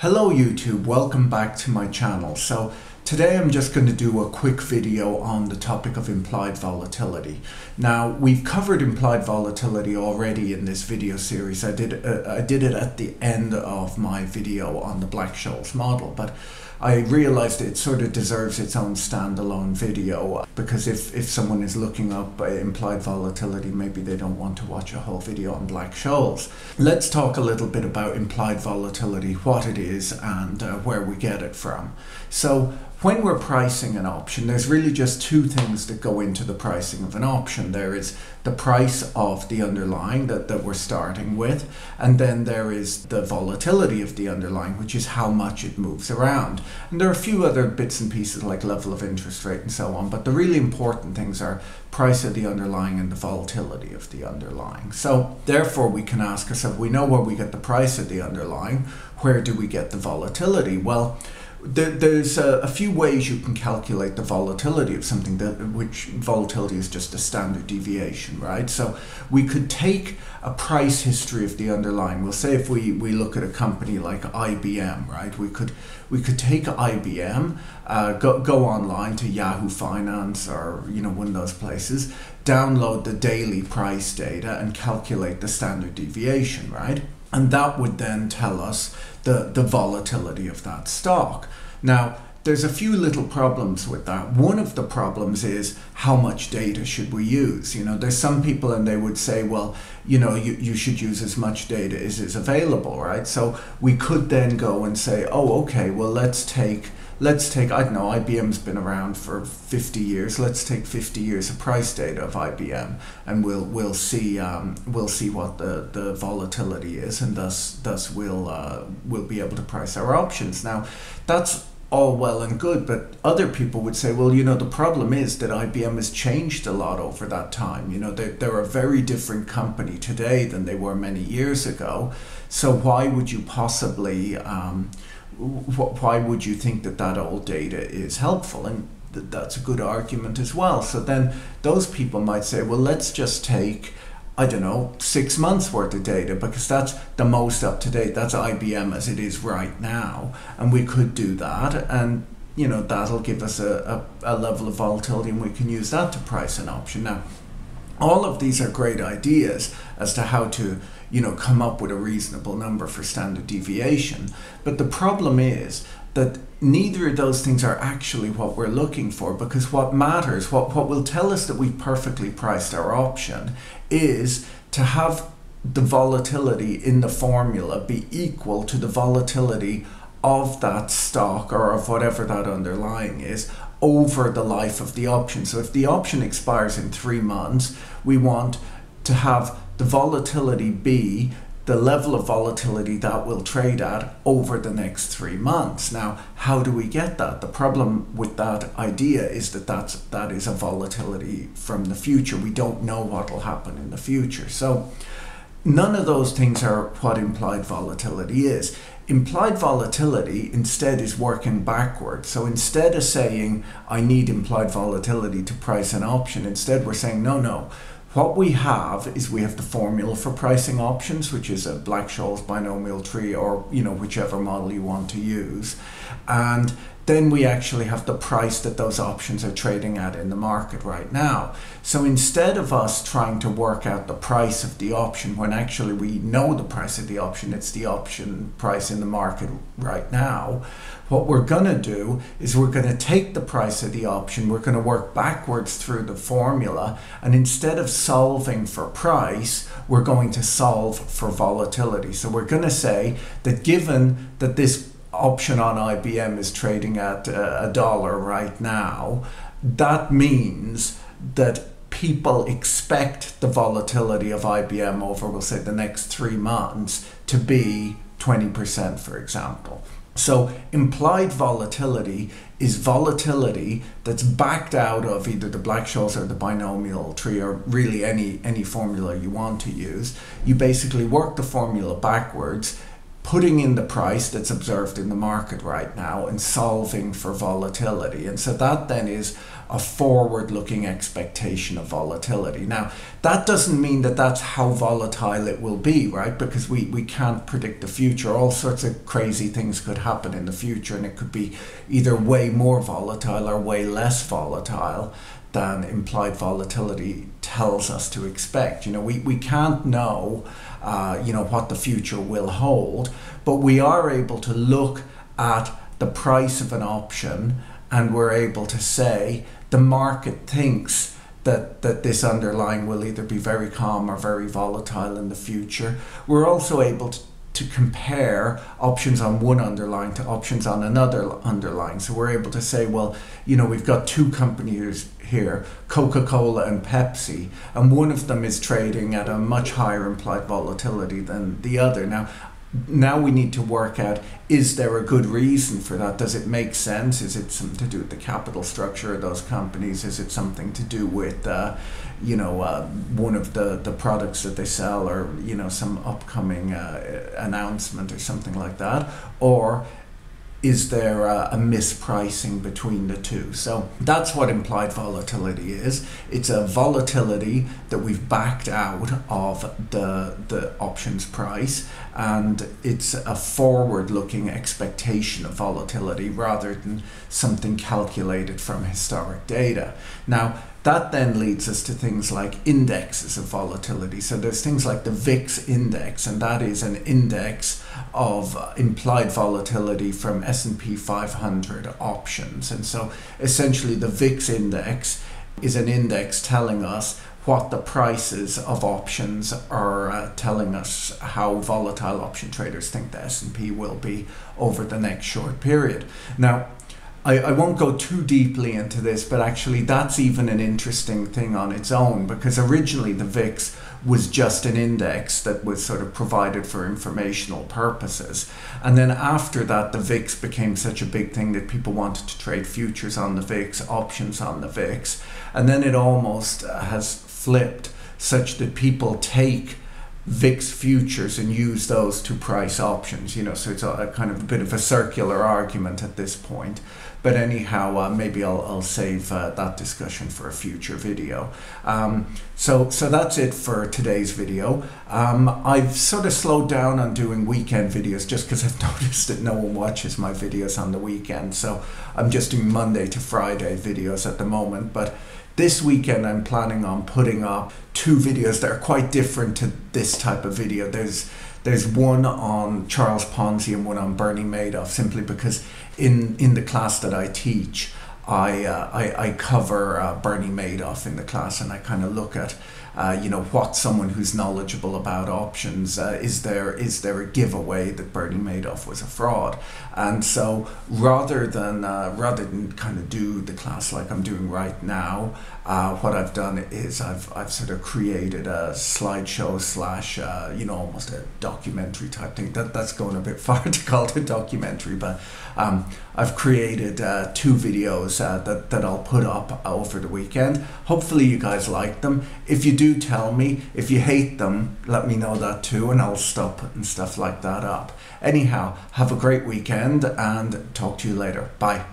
Hello YouTube, welcome back to my channel. So today I'm just going to do a quick video on the topic of implied volatility. Now we've covered implied volatility already in this video series. I did it at the end of my video on the Black-Scholes model, but I realized it sort of deserves its own standalone video because if someone is looking up implied volatility, maybe they don't want to watch a whole video on Black-Scholes. Let's talk a little bit about implied volatility, what it is and where we get it from. So when we're pricing an option, there's really just two things that go into the pricing of an option. There is the price of the underlying that we're starting with, and then there is the volatility of the underlying, which is how much it moves around. And there are a few other bits and pieces like level of interest rate and so on, but the really important things are price of the underlying and the volatility of the underlying. So therefore we can ask ourselves, we know where we get the price of the underlying, where do we get the volatility? Well, there's a few ways you can calculate the volatility of something, which volatility is just a standard deviation, right? So we could take a price history of the underlying. We'll say if we look at a company like IBM, right? We could take IBM, go online to Yahoo Finance or one of those places, download the daily price data and calculate the standard deviation, right? And that would then tell us the volatility of that stock. Now, there's a few little problems with that. One of the problems is how much data should we use? There's some people and they would say, well, you should use as much data as is available, right? So we could then go and say, oh, okay, well, let's take, I don't know, IBM's been around for 50 years. Let's take 50 years of price data of IBM, and we'll see what the volatility is, and thus we'll be able to price our options. Now, that's all well and good, but other people would say, well, the problem is that IBM has changed a lot over that time. They're a very different company today than they were many years ago. So why would you possibly? Why would you think that old data is helpful? And that's a good argument as well. So then those people might say, well, let's just take, I don't know, 6 months worth of data because that's the most up to date. That's IBM as it is right now. And we could do that. And, that'll give us a level of volatility and we can use that to price an option. Now, all of these are great ideas as to how to come up with a reasonable number for standard deviation. But the problem is that neither of those things are actually what we're looking for, because what matters, what will tell us that we've perfectly priced our option, is to have the volatility in the formula be equal to the volatility of that stock or of whatever that underlying is over the life of the option. So if the option expires in 3 months, we want to have the volatility be the level of volatility that we'll trade at over the next 3 months. Now, how do we get that? The problem with that idea is that is a volatility from the future. We don't know what will happen in the future. So none of those things are what implied volatility is. Implied volatility instead is working backwards. So instead of saying, I need implied volatility to price an option, instead we're saying, no. What we have is we have the formula for pricing options, which is a Black-Scholes binomial tree or, whichever model you want to use. And then we actually have the price that those options are trading at in the market right now. So instead of us trying to work out the price of the option when actually we know the price of the option, it's the option price in the market right now. What we're going to do is we're going to take the price of the option, we're going to work backwards through the formula, and instead of solving for price, we're going to solve for volatility. So we're going to say that given that this option on IBM is trading at $1 right now, that means that people expect the volatility of IBM over, we'll say, the next 3 months to be 20%, for example. So implied volatility is volatility that's backed out of either the Black-Scholes or the binomial tree, or really any formula you want to use. You basically work the formula backwards, putting in the price that's observed in the market right now and solving for volatility. And so that then is a forward-looking expectation of volatility. Now, that doesn't mean that that's how volatile it will be, right? Because we can't predict the future. All sorts of crazy things could happen in the future, and it could be either way more volatile or way less volatile than implied volatility tells us to expect. You know, we can't know, you know, what the future will hold, but we are able to look at the price of an option and we're able to say the market thinks that this underlying will either be very calm or very volatile in the future. We're also able to compare options on one underlying to options on another underlying. So we're able to say, well, you know, we've got two companies here, Coca-Cola and Pepsi, and one of them is trading at a much higher implied volatility than the other. Now we need to work out, is there a good reason for that? Does it make sense? Is it something to do with the capital structure of those companies? Is it something to do with, you know, one of the products that they sell, or, you know, some upcoming announcement or something like that? Or is there a mispricing between the two? So that's what implied volatility is. It's a volatility that we've backed out of the options price, and it's a forward-looking expectation of volatility rather than something calculated from historic data. Now, that then leads us to things like indexes of volatility. So there's things like the VIX index, and that is an index of implied volatility from S&P 500 options. And so essentially the VIX index is an index telling us what the prices of options are, telling us how volatile option traders think the S&P will be over the next short period. Now, I won't go too deeply into this, but actually that's even an interesting thing on its own, because originally the VIX was just an index that was sort of provided for informational purposes. And then after that, the VIX became such a big thing that people wanted to trade futures on the VIX, options on the VIX. And then it almost has flipped such that people take VIX futures and use those to price options, you know, so it's a kind of a bit of a circular argument at this point. But anyhow, maybe I'll save that discussion for a future video. So that's it for today's video. I've sort of slowed down on doing weekend videos just because I've noticed that no one watches my videos on the weekend. So I'm just doing Monday to Friday videos at the moment. But this weekend I'm planning on putting up two videos that are quite different to this type of video. There's one on Charles Ponzi and one on Bernie Madoff, simply because in the class that I teach, I cover Bernie Madoff in the class, and I kind of look at, you know, what someone who's knowledgeable about options, is there a giveaway that Bernie Madoff was a fraud? And so rather than kind of do the class like I'm doing right now, what I've done is I've sort of created a slideshow slash, you know, almost a documentary type thing. That's going a bit far to call it a documentary, but I've created two videos that I'll put up over the weekend. Hopefully you guys like them. If you do, tell me. If you hate them, let me know that too, and I'll stop putting stuff like that up. Anyhow, have a great weekend and talk to you later. Bye.